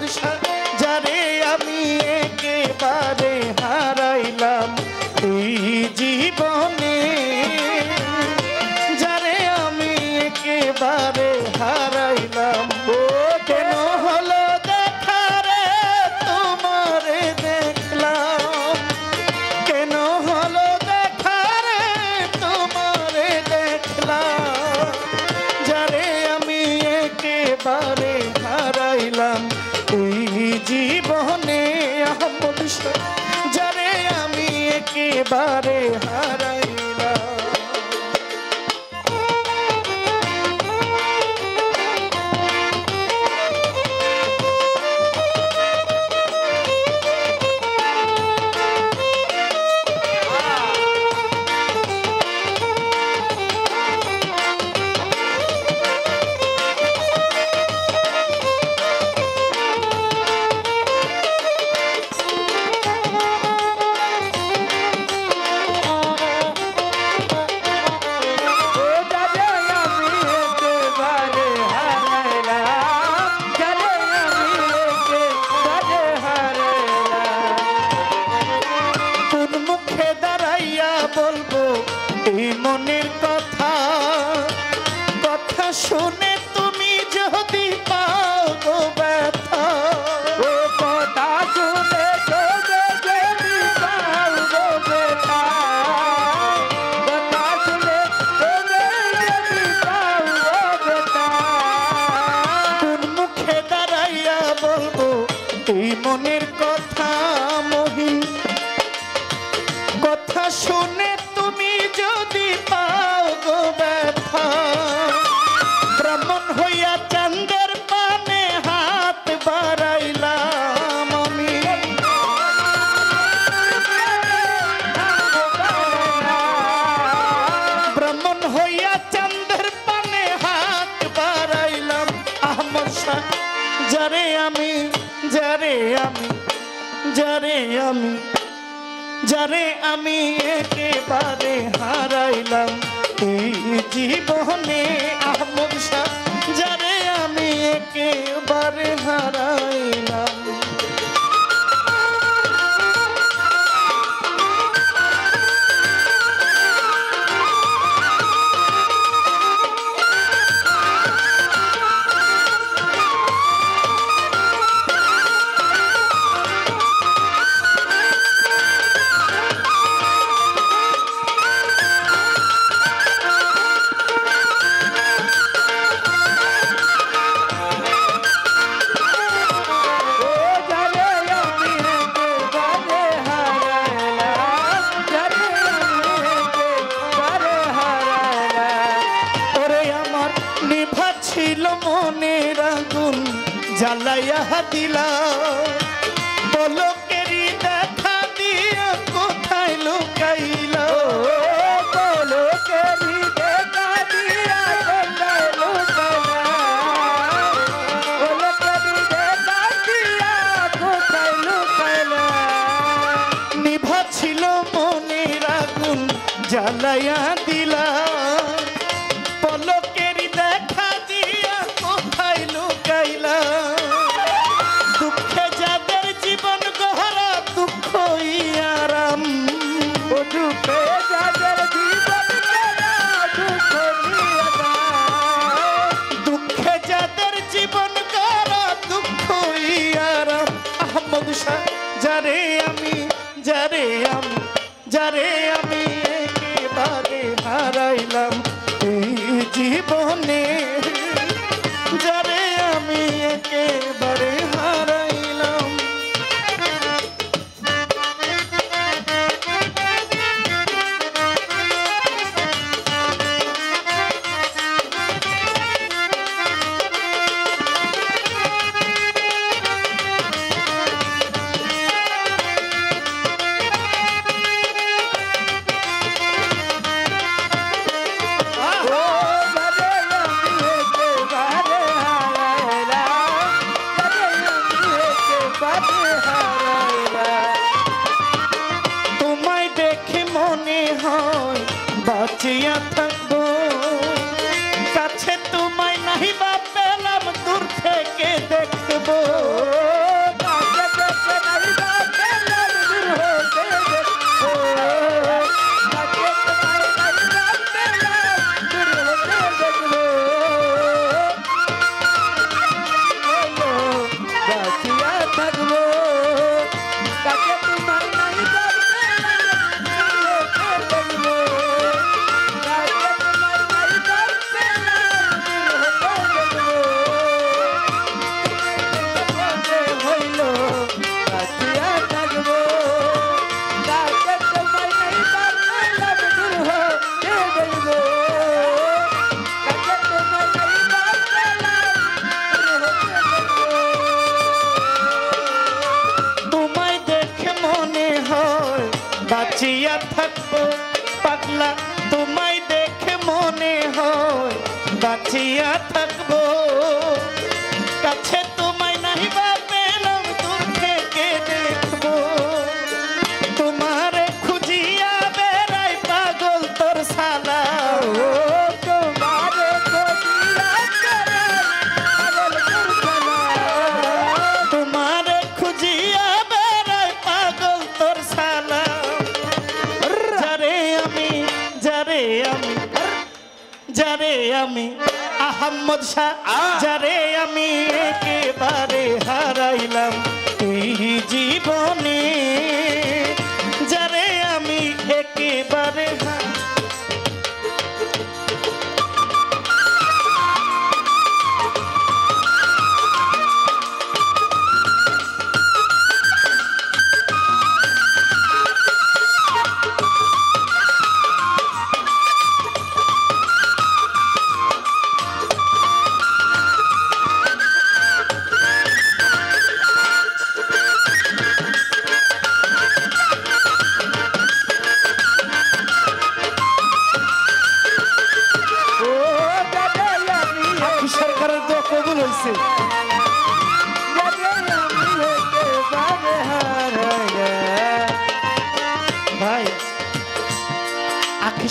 বাদশা যারে আমি একেবারে হারাইলাম এই জীবনে, যারে আমি একেবারে হারাইলাম ও কেন হলো দেখা রে তোমারে দেখলাম, কেন হলো দেখা রে তোমারে দেখলাম, যারে আমি একেবারে হারাইলাম এই জীবনে আহমদ শাহ যারে আমি একেবারে হারাইলাম। মনের কথা কথা শুনে তুমি যদি পাও গো ব্যথা, ও কথা শুনে যদি পাও গো ব্যথা, কথা শুনে যদি পাও গো ব্যথা, কোন মুখে দাঁড়াইয়া বলবো এই মনের কথা মহিন, কথা শুনে তুমি যদি পাও গো ব্যথা, ব্রাহ্মণ হইয়া চাঁদের পানে হাত বাড়াইলাম আমি, ব্রাহ্মণ হইয়া চাঁদের পানে হাত বাড়াইলাম আহমদ শাহ যারে আমি, যারে আমি, যারে আমি, যারে আমি একেবারে হারাইলাম এই জীবনে আহমদ শাহ যারে আমি একেবারে হারাইলাম। ছিল মনের আগুন জ্বালাইয়া দিলা বলকেরি দেখা দিয়া কোথায় লুকাইলা, বলকেরি দেখা দিয়া কোথায় লুকাইলা, বলকেরি দেখা দিয়া কোথায় লুকাইলা, নিভা ছিল মনের আগুন জ্বালাইয়া দিলা যারে আমি, যারে আমি, যারে আমি একেবারে হারাইলাম এই জীবনে, যারে আমি একেবারে হারাইলাম। তোমায় দেখে মনে হয় বাঁচিয়া থাকবো, কাছে তোমায় নাহি বা পেলাম দূর থেকে দেখবো, বাঁচিয়া থাকবো পাগলা তোমায় দেখে মনে হয় বাঁচিয়া থাকবো কাছে তোমায় নাহি পেলাম দূর থেকে দেখবো তোমারে খুঁজিয়া বেড়াই পাগল তোর সালা তোমারে খুঁজিয়া বেড়াই পাগল তোর সালা जारे आमी अहमद शाह जारे आमी एके बारे हाराइलाम तुई जीवने जारे आमी एके बारे आखिर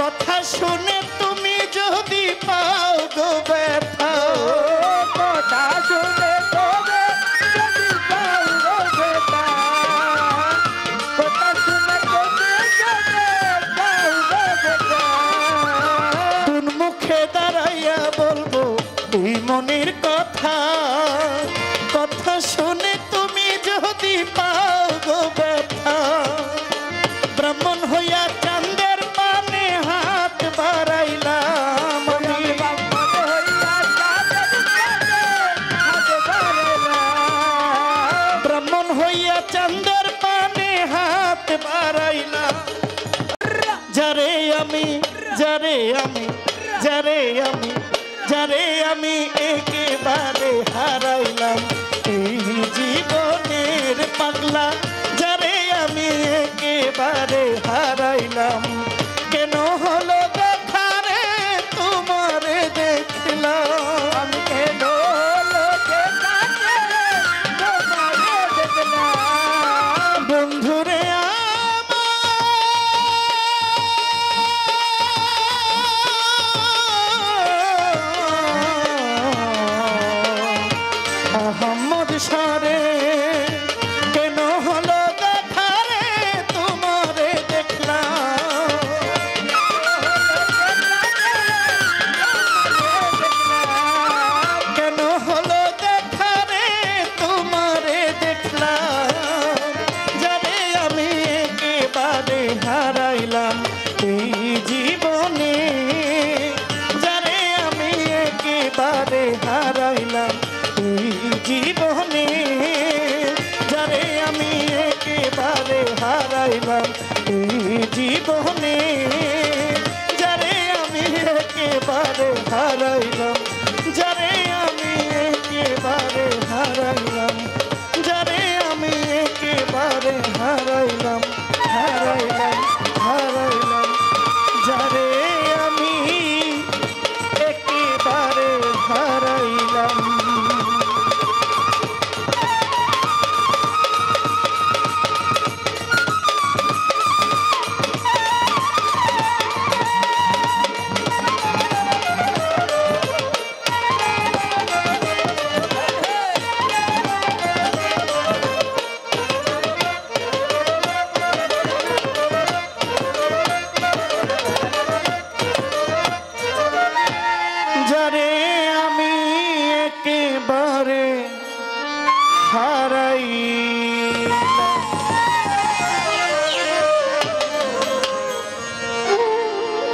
কথা শুনে তুমি যদি পাও গো ব্যথা কথা শুনে তবে যদি পাও গো ব্যথা কথা শুনে তবে যদি পাও গো ব্যথা কোন মুখে দাঁড়াইয়া বলবো এই মনের কথা কথা শুনে তুমি যদি পাও গো ব্যথা ব্রাহ্মণ হইয়া চাঁদের পানে হাত বাড়াইলাম আমি ব্রাহ্মণ হইয়া চাঁদের পানে হাত বাড়াইলাম ব্রাহ্মণ হইয়া চাঁদের পানে হাত বাড়াইলাম যারে আমি যারে আমি একেবারে হারাইলাম এই জীবনের পাগলা যারে আমি একেবারে হারাইলাম কেন হলো দেখা রে তোমারে দেখলাম আমি কেন হলো দেখা রে তোমারে দেখলাম বন্ধুরে আহমদ সারে কেন হলো দেখা রে তোমারে দেখলাম কেন হলো দেখা রে তোমারে দেখলাম যারে আমি একেবারে হারাইলাম এই জীবনে যারে আমি একেবারে হারাইলাম জীবনে যারে আমি একেবারে হারাইলাম এই জীবনে যারে আমি একেবারে হারাইলাম যারে আমি একেবারে হারাইলাম যারে আমি একেবারে হারাইলাম হারাইলাম হারাইলাম যারে আমি একেবারে হারাইলাম।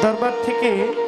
দরবার থেকে